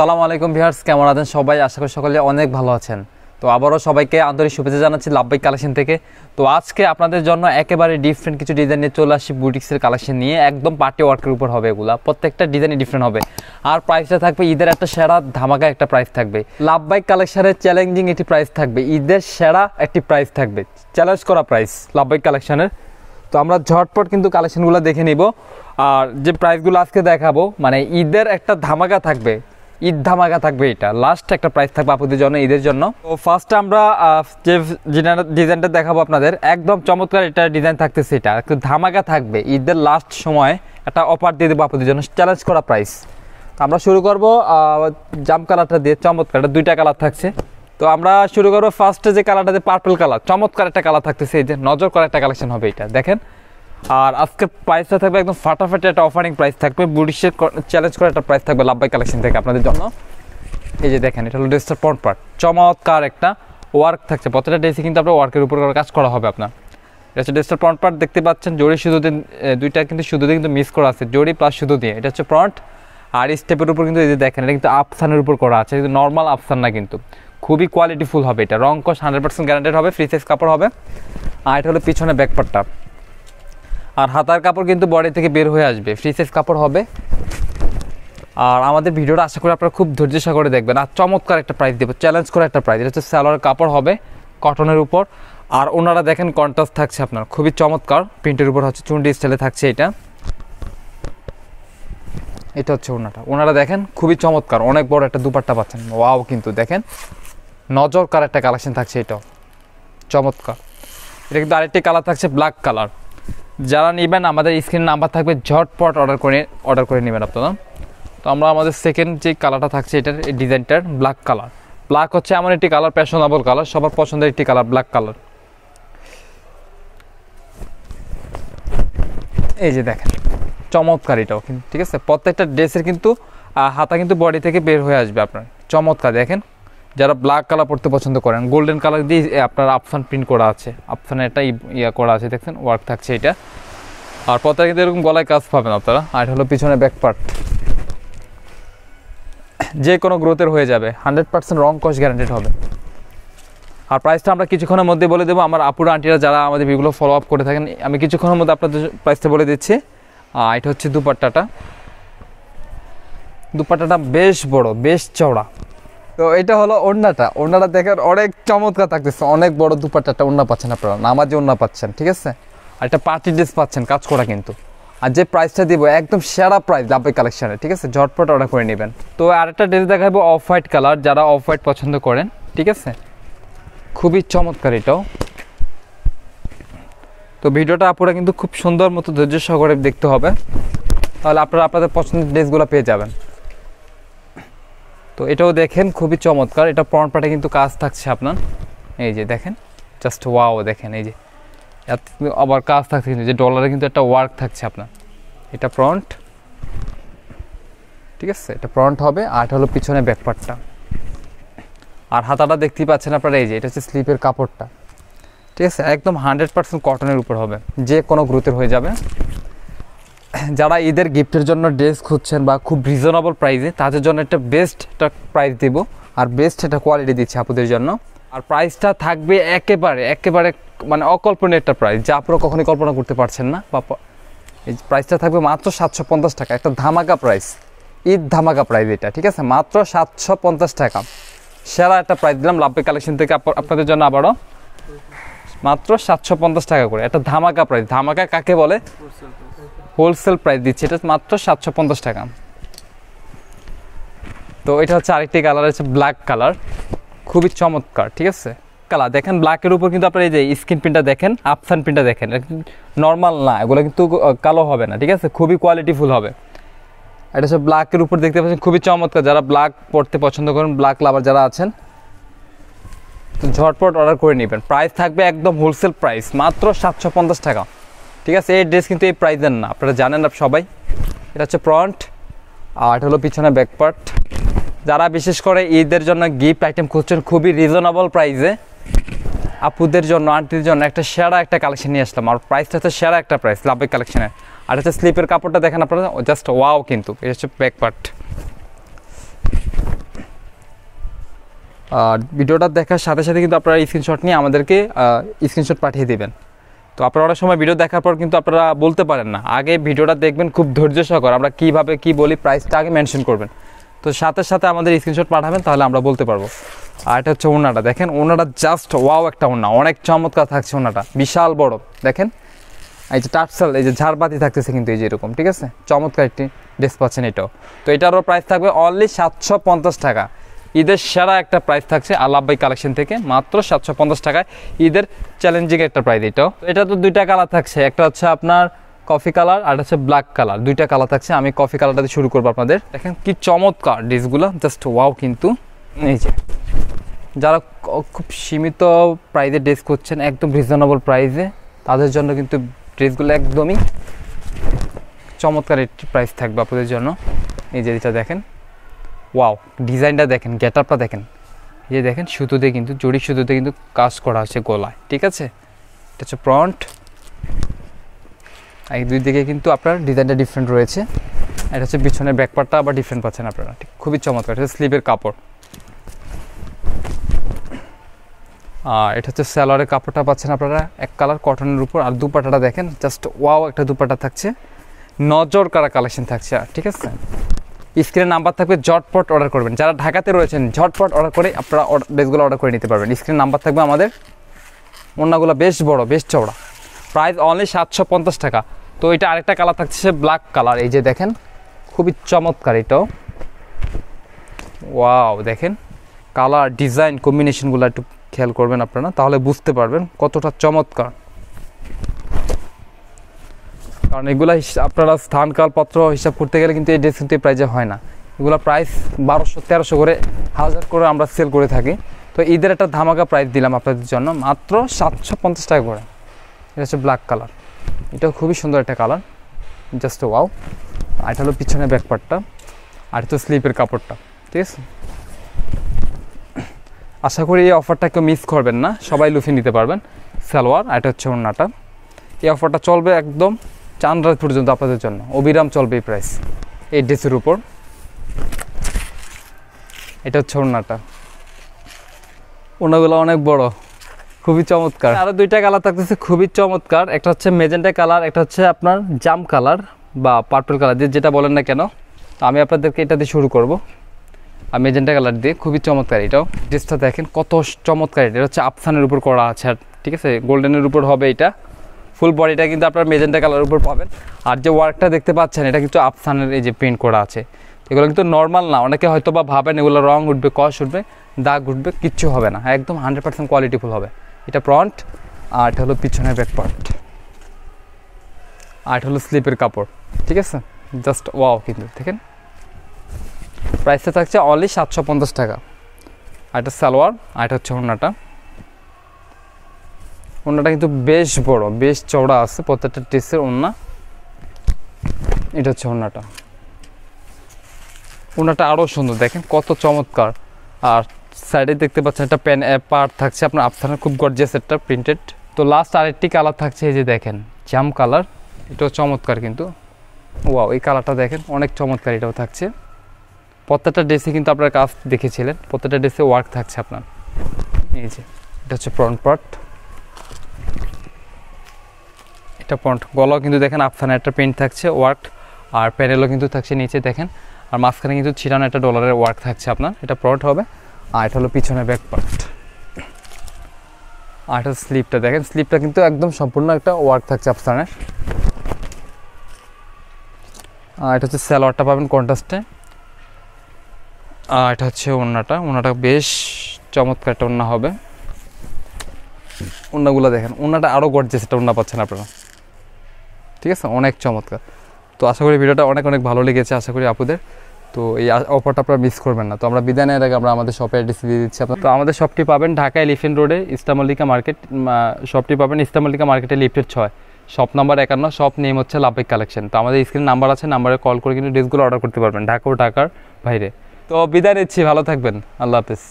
সালাম আলাইকুম ভিউয়ার্স, কেমন আছেন সবাই? আশা করি সকলে অনেক ভালো আছেন। তো আবারও সবাইকে আন্তরিক শুভেচ্ছা জানাচ্ছি লাভবাইক কালেকশন থেকে। তো আজকে আপনাদের জন্য একেবারে ডিফারেন্ট কিছু ডিজাইন নিয়ে চলে আসি, বুটিক্সের কালেকশন নিয়ে। একদম পার্টি ওয়ার্কের উপর হবে এগুলো, প্রত্যেকটা ডিজাইনই ডিফারেন্ট হবে। আর প্রাইসটা থাকবে ঈদের একটা সেরা ধামাকা একটা প্রাইস থাকবে। লাভবাইক কালেকশনের চ্যালেঞ্জিং একটি প্রাইস থাকবে, ঈদের সেরা একটি প্রাইস থাকবে, চ্যালেঞ্জ করা প্রাইস লাভবাইক কালেকশনের। তো আমরা ঝটপট কিন্তু কালেকশনগুলো দেখে নিব। আর যে প্রাইসগুলো আজকে দেখাবো, মানে ঈদের একটা ধামাকা থাকবে, ঈদ ধামাকা থাকবে। এটা লাস্ট একটা প্রাইস থাকবে আপনাদের জন্য ঈদের জন্য। তো ফার্স্টে আমরা যে ডিজাইনটা দেখাবো আপনাদের, একদম চমৎকার একটা ডিজাইন থাকতেছে। এটা একটু ধামাকা থাকবে, ঈদের লাস্ট সময় একটা অফার দিয়ে দেবো আপনাদের জন্য, চ্যালেঞ্জ করা প্রাইস। তো আমরা শুরু করবো জাম কালারটা দিয়ে, চমৎকার। এটা দুইটা কালার থাকছে। তো আমরা শুরু করবো ফার্স্টে যে কালারটাতে, পার্পল কালার, চমৎকার একটা কালার থাকতেছে। এই যে নজর করা একটা কালেকশন হবে এটা, দেখেন। আর আজকের প্রাইসটা থাকবে একদম ফাটাফাটি একটা অফারিং প্রাইস থাকবে, বুটিক্সের চ্যালেঞ্জ করা একটা প্রাইস থাকবে লাভবাইক কালেকশন থেকে আপনাদের জন্য। এই যে দেখেন, এটা হলো ড্রেসটার ফ্রন্ট পার্ট, চমৎকার একটা ওয়ার্ক থাকছে। প্রত্যেকটা ড্রেসে কিন্তু আপনার ওয়ার্কের উপর কাজ করা হবে আপনার। এটা হচ্ছে ড্রেসটার ফ্রন্ট পার্ট, দেখতে পাচ্ছেন জড়ি সুতো দিয়ে, দুইটা কিন্তু সুতো দিয়ে কিন্তু মিস করা আছে, জড়ি প্লাস সুতো দিয়ে। এটা হচ্ছে ফ্রন্ট। আর স্টেপের উপর কিন্তু এই যে দেখেন, এটা কিন্তু আফসানের উপর করা আছে, কিন্তু নর্মাল আফসান না, কিন্তু খুবই কোয়ালিটিফুল হবে এটা। রং কস 100% গ্যারান্টেড হবে, ফ্রি সাইজ কাপড় হবে। আর এটা হলো পিছনে ব্যাক পার্টটা। আর হাতার কাপড় কিন্তু বডি থেকে বের হয়ে আসবে, ফ্রি সাইজ কাপড় হবে। আর আমাদের ভিডিওটা আশা করি আপনারা খুব ধৈর্য সহকারে দেখবেন। আর চমৎকার একটা প্রাইস দেবো, চ্যালেঞ্জ করে একটা প্রাইস। এটা হচ্ছে সালোয়ার কাপড় হবে কটনের উপর। আর ওনারা দেখেন কন্ট্রাস্ট থাকছে আপনার, খুবই চমৎকার প্রিন্টের উপর হচ্ছে, চুন্ডি স্টাইলে থাকছে এটা। এটা হচ্ছে ওনাটা, ওনারা দেখেন খুবই চমৎকার, অনেক বড় একটা দুপাট্টা পাচ্ছেন। ওয়াও, কিন্তু দেখেন নজর কার একটা কালেকশন থাকছে, এটাও চমৎকার। এটা কিন্তু আরেকটি কালার থাকছে ব্ল্যাক কালার। যারা নেবেন আমাদের স্ক্রিন নাম্বার থাকবে, ঝটপট অর্ডার করে নেবেন আপনারা। তো আমরা আমাদের সেকেন্ড যে কালারটা থাকছে এটার, এই ডিজাইনটার ব্ল্যাক কালার। ব্ল্যাক হচ্ছে এমন একটি কালার, প্যাশনেবল কালার, সবার পছন্দের একটি কালার ব্ল্যাক কালার। এই যে দেখেন চমৎকার এটাও কিন্তু, ঠিক আছে। প্রত্যেকটা ড্রেসের কিন্তু হাতা কিন্তু বডি থেকে বের হয়ে আসবে আপনার, চমৎকার। দেখেন যারা ব্ল্যাক কালার পরতে পছন্দ করেন, গোল্ডেন কালার দিয়ে আপনার আফসান প্রিন্ট করা আছে, আফসানে একটা ইয়া করা আছে, দেখছেন ওয়ার্ক থাকছে এটা। আর পরে কিন্তু এরকম গলায় কাজ পাবেন আপনারা। আর এটা হলো পিছনে ব্যাক পার্ট, যে কোনো গ্রোথের হয়ে যাবে, 100% রং কস গ্যারান্টেড হবে। আর প্রাইসটা আমরা কিছুক্ষণের মধ্যে বলে দেবো। আমার আপুরা আন্টিরা যারা আমাদের ভিডিওগুলো ফলো আপ করে থাকেন, আমি কিছুক্ষণের মধ্যে আপনাদের প্রাইসটা বলে দিচ্ছি। আর এটা হচ্ছে দুপাট্টাটা, দুপাট্টাটা বেশ বড়, বেশ চওড়া। তো এটা হলো ওড়নাটা, ওড়নাটা দেখেন অনেক চমৎকার থাকতেছে, অনেক বড় দুপাট্টাটা ওড়না পাচ্ছেন আপনারা, নামাজে ওড়না পাচ্ছেন, ঠিক আছে। আর একটা পার্টি ড্রেস পাচ্ছেন কাজ করা কিন্তু। আর যে প্রাইসটা দিব একদম সেরা প্রাইস লাভবাইক কালেকশনে, ঠিক আছে, ঝটপট অর্ডার করে নেবেন। তো আরেকটা ড্রেস দেখাবো অফ হোয়াইট কালার, যারা অফ হোয়াইট পছন্দ করেন, ঠিক আছে, খুবই চমৎকার এটাও। তো ভিডিওটা আপনারা কিন্তু খুব সুন্দর মতো ধৈর্য সহকারে দেখতে হবে, তাহলে আপনারা আপনাদের পছন্দের ড্রেসগুলো পেয়ে যাবেন। তো এটাও দেখেন খুবই চমৎকার, এটা ফ্রন্ট পার্টে কিন্তু কাজ থাকছে আপনার। এই যে দেখেন, জাস্ট ওয়াও, দেখেন এই যে আবার কাজ থাকছে কিন্তু, যে ডলারে কিন্তু একটা ওয়ার্ক থাকছে আপনার। এটা ফ্রন্ট, ঠিক আছে, এটা ফ্রন্ট হবে। আর এটা হলো পিছনে ব্যাক পার্টটা। আর হাতাটা দেখতেই পাচ্ছেন আপনারা, এই যে এটা হচ্ছে স্লিপের কাপড়টা, ঠিক আছে, একদম 100% কটনের উপর হবে, যে কোনো গ্রোথের হয়ে যাবে। যারা ঈদের গিফটের জন্য ড্রেস খুঁজছেন বা খুব রিজনেবল প্রাইসে, তাদের জন্য একটা বেস্ট একটা প্রাইস দেবো, আর বেস্ট একটা কোয়ালিটি দিচ্ছি আপুদের জন্য। আর প্রাইসটা থাকবে একেবারে মানে অকল্পনীয় একটা প্রাইস, যা আপনারা কখনোই কল্পনা করতে পারছেন না। বা এই প্রাইসটা থাকবে মাত্র 750 টাকা, একটা ধামাকা প্রাইস, ঈদ ধামাকা প্রাইস এটা, ঠিক আছে, মাত্র 750 টাকা। সেরা একটা প্রাইস দিলাম লাভবাইক কালেকশন থেকে আপনাদের জন্য, আবারও মাত্র 750 টাকা করে, একটা ধামাকা প্রাইস। ধামাকা কাকে বলে? হোলসেল প্রাইস দিচ্ছে, এটা মাত্র 750 টাকা। তো এটা হচ্ছে আরেকটি কালার, হচ্ছে ব্ল্যাক কালার, খুবই চমৎকার, ঠিক আছে। কালার দেখেন ব্ল্যাকের উপর কিন্তু আপনার এই যে স্ক্রিন প্রিন্টটা দেখেন, আফসান প্রিন্টটা দেখেন, নর্মাল না, এগুলো কিন্তু কালো হবে না, ঠিক আছে, খুবই কোয়ালিটিফুল হবে। এটা হচ্ছে ব্ল্যাকের উপর দেখতে পাচ্ছেন, খুবই চমৎকার। যারা ব্ল্যাক পরতে পছন্দ করেন, ব্ল্যাক লাভার যারা আছেন, তো ঝটপট অর্ডার করে নেবেন। প্রাইস থাকবে একদম হোলসেল প্রাইস, মাত্র 750 টাকা, ঠিক আছে। এই ড্রেস কিন্তু এই প্রাইসের না, আপনারা জানেন না সবাই। এটা হচ্ছে ফ্রন্ট, আর এটা হলো পিছনে ব্যাক পার্ট। যারা বিশেষ করে ঈদের জন্য গিফট আইটেম খুঁজছেন খুবই রিজনেবল প্রাইসে, আপুদের জন্য আন্টির জন্য একটা সেরা একটা কালেকশন নিয়ে আসলাম। আর প্রাইসটা হচ্ছে সেরা একটা প্রাইস লাভবাইক কালেকশনের। আর হচ্ছে স্লিপের কাপড়টা দেখেন আপনারা, জাস্ট ওয়াও কিন্তু। এটা হচ্ছে ব্যাক পার্ট। ভিডিওটা দেখার সাথে সাথে কিন্তু আপনারা স্ক্রিনশট নিয়ে আমাদেরকে স্ক্রিনশট পাঠিয়ে দিবেন। তো আপনারা অনেক সময় ভিডিও দেখার পর কিন্তু আপনারা বলতে পারেন না, আগে ভিডিওটা দেখবেন খুব ধৈর্য সহকারে আমরা কিভাবে কি বলি প্রাইসটা আগে মেনশন করবেন। তো সাথে সাথে আমাদের স্ক্রিনশট পাঠাবেন, তাহলে আমরা বলতে পারবো। আর এটা হচ্ছে ওনাটা, দেখেন ওনাটা জাস্ট ওয়াও একটা ওনা, অনেক চমৎকার থাকছে ওনাটা, বিশাল বড়। দেখেন এই যে টাটসাল, এই যে ঝাড়বাতি থাকতেছে কিন্তু, এই যে এরকম, ঠিক আছে, চমৎকার একটি ড্রেস পাচ্ছেন এটাও। তো এটারও প্রাইস থাকবে অনলি 750 টাকা। ঈদের সেরা একটা প্রাইস থাকছে লাভবাই কালেকশন থেকে, মাত্র 750 টাকায়। ঈদের চ্যালেঞ্জিং একটা প্রাইস এটাও। এটা তো দুইটা কালার থাকছে, একটা হচ্ছে আপনার কফি কালার আর হচ্ছে ব্ল্যাক কালার, দুইটা কালার থাকছে। আমি কফি কালারটা দিয়ে শুরু করবো আপনাদের। দেখেন কি চমৎকার ড্রেসগুলো, জাস্ট ওয়াও কিন্তু। এই যে যারা খুব সীমিত প্রাইজে ড্রেস করছেন, একদম রিজনেবল প্রাইসে, তাদের জন্য কিন্তু ড্রেসগুলো একদমই চমৎকার একটি প্রাইস থাকবে আপনাদের জন্য। এই যে এটা দেখেন, ওয়াও ডিজাইনটা দেখেন, গেট আপটা দেখেন। এই যে দেখেন সুতোতে কিন্তু, জড়ি সুতোতে কিন্তু কাজ করা আছে গলায়, ঠিক আছে। এটা হচ্ছে ফ্রন্ট, এই দুই দিকে কিন্তু আপনার ডিজাইনটা ডিফারেন্ট রয়েছে। এটা হচ্ছে পিছনের ব্যাকপার্টটা আবার ডিফারেন্ট পাচ্ছেন আপনারা, ঠিক খুবই চমৎকার। এটা স্লিভের কাপড়, আর এটা হচ্ছে স্যালোয়ারের কাপড়টা পাচ্ছেন আপনারা এক কালার কটনের উপর। আর দুপাটাটা দেখেন, জাস্ট ওয়াও একটা দুপাটা থাকছে, নজর কারা কালেকশন থাকছে। আর ঠিক আছে, স্ক্রিনে নাম্বার থাকবে, ঝটপট অর্ডার করবেন। যারা ঢাকাতে রয়েছেন ঝটপট অর্ডার করে আপনারা ড্রেসগুলো অর্ডার করে নিতে পারবেন। স্ক্রিনে নাম্বার থাকবে আমাদের। ওনাগুলো বেশ বড়, বেশ চওড়া, প্রাইস অনলি 750 টাকা। তো এটা আরেকটা কালার থাকছে ব্ল্যাক কালার, এই যে দেখেন খুবই চমৎকার এটাও, ওয়াও। দেখেন কালার ডিজাইন কম্বিনেশনগুলো একটু খেয়াল করবেন আপনারা, তাহলে বুঝতে পারবেন কতটা চমৎকার। কারণ এগুলো আপনারা স্থানকালপত্র হিসাব করতে গেলে কিন্তু এই ড্রেস কিন্তু প্রাইজে হয় না। এগুলো প্রাইস 1200-1300 করে, 1000 করে আমরা সেল করে থাকি। তো ঈদের একটা ধামাকা প্রাইস দিলাম আপনাদের জন্য, মাত্র 750 টাকা করে। এটা হচ্ছে ব্ল্যাক কালার, এটাও খুবই সুন্দর একটা কালার, জাস্ট ওয়াও। আর এটা হলো পিছনের ব্যাকপার্টটা, আর এটা স্লিপের কাপড়টা, ঠিক আছে। আশা করি এই অফারটা কেউ মিস করবেন না, সবাই লুফে নিতে পারবেন। সালোয়ার, আর এটা হচ্ছে ওড়নাটা। এই অফারটা চলবে একদম চান্দ্রাত পর্যন্ত আপনাদের জন্য, অবিরাম চলবে এই প্রাইস এই ড্রেসের উপর। এটা হচ্ছে ওড়নাটা, ওড়নাগুলো অনেক বড়, খুবই চমৎকার। আরও দুইটা কালার থাকতেছে খুবই চমৎকার, একটা হচ্ছে মেজেন্টা কালার, একটা হচ্ছে আপনার জাম কালার বা পার্পল কালার, যেটা বলেন না কেন। তো আমি আপনাদেরকে এটা দিয়ে শুরু করব, আর মেজেন্টা কালার দিয়ে, খুবই চমৎকার এটাও। ড্রেসটা দেখেন কত চমৎকার, এটা হচ্ছে আফসানের উপর করা আছে, ঠিক আছে, গোল্ডেনের উপর হবে এটা। ফুল বডিটা কিন্তু আপনার মেজেন্টা কালার উপর পাবেন। আর যে ওয়ার্কটা দেখতে পাচ্ছেন, এটা কিন্তু আফসানের এই যে প্রিন্ট করা আছে। এগুলো কিন্তু নর্মাল না, অনেকে হয়তো বা ভাবেন এগুলো রং উঠবে, কষ উঠবে, দাগ উঠবে, কিচ্ছু হবে না, একদম 100% কোয়ালিটিফুল হবে। এটা ফ্রন্ট, আর এটা হলো পিছনের ব্যাক পার্ট, আর এটা হলো স্লিপের কাপড়, ঠিক আছে, জাস্ট ওয়াও কিন্তু। দেখেন প্রাইসটা থাকছে অনলি 750 টাকা। আর এটা সালোয়ার, আর এটা হচ্ছে ওড়নাটা। ওড়নাটা কিন্তু বেশ বড়, বেশ চওড়া আছে প্রত্যেকটা ড্রেসের ওড়না। এটা হচ্ছে ওড়নাটা, ওড়নাটা আরও সুন্দর, দেখেন কত চমৎকার। আর সাইডে দেখতে পাচ্ছেন একটা প্যান পার্ট থাকছে আপনার আফসানের, খুব গর্জিয়াস একটা প্রিন্টেড। তো লাস্ট আরেকটি কালার থাকছে, এই যে দেখেন জাম কালার, এটাও চমৎকার কিন্তু, ওয়াও। এই কালারটা দেখেন অনেক চমৎকার, এটাও থাকছে। প্রত্যেকটা ড্রেসে কিন্তু আপনার কাজ দেখেছিলেন, প্রত্যেকটা ড্রেসে ওয়ার্ক থাকছে আপনার। এই যে এটা হচ্ছে ফ্রন্ট পার্ট, এটা ফ্রন্ট। গলাও কিন্তু দেখেন আফসানের একটা প্রিন্ট থাকছে ওয়ার্ক, আর প্যানেলও কিন্তু থাকছে নিচে দেখেন, আর মাঝখানে কিন্তু ছিটানো একটা ডলারের ওয়ার্ক থাকছে আপনার। এটা ফ্রন্ট হবে, আর এটা হলো পিছনের ব্যাক পার্ট। আর এটা স্লিপটা দেখেন, স্লিপটা কিন্তু একদম সম্পূর্ণ একটা ওয়ার্ক থাকছে আফসানের। আর এটা হচ্ছে স্যালোয়ারটা পাবেন কন্ট্রাস্টে, আর এটা হচ্ছে ওড়নাটা। ওড়নাটা বেশ চমৎকার একটা ওড়না হবে। ওড়নাগুলো দেখেন, ওড়নাটা আরও গর্জিয়াস একটা ওড়না পাচ্ছেন আপনারা, ঠিক আছে, অনেক চমৎকার। তো আশা করি ভিডিওটা অনেক অনেক ভালো লেগেছে, আশা করি আপুদের। তো এই অফারটা আপনারা মিস করবেন না। তো আমরা বিদায় নেওয়ার আগে আমরা আমাদের শপের অ্যাড্রেস দিয়ে দিচ্ছি আপনার। তো আমাদের শপটি পাবেন ঢাকা এলিফেন্ট রোডে, ইস্তামলিকা মার্কেট। শপটি পাবেন ইস্তামলিকা মার্কেটে লিফটেড 6, শপ নাম্বার 51, শপ নেম হচ্ছে লাভবাইক কালেকশন। তো আমাদের স্ক্রিনে নাম্বার আছে, নাম্বারে কল করে কিন্তু ড্রেসগুলো অর্ডার করতে পারবেন ঢাকা ও ঢাকার বাইরে। তো বিদায় নিচ্ছি, ভালো থাকবেন, আল্লাহ হাফেজ।